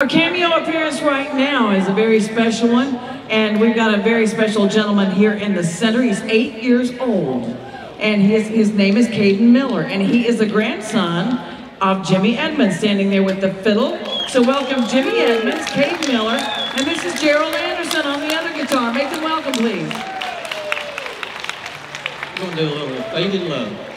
Our cameo appearance right now is a very special one, and we've got a very special gentleman here in the center. He's 8 years old, and his name is Caden Miller, and he is the grandson of Jimmy Edmonds, standing there with the fiddle. So welcome Jimmy Edmonds, Caden Miller, and this is Gerald Anderson on the other guitar. Make them welcome, please. We're going to do a little Faded Love.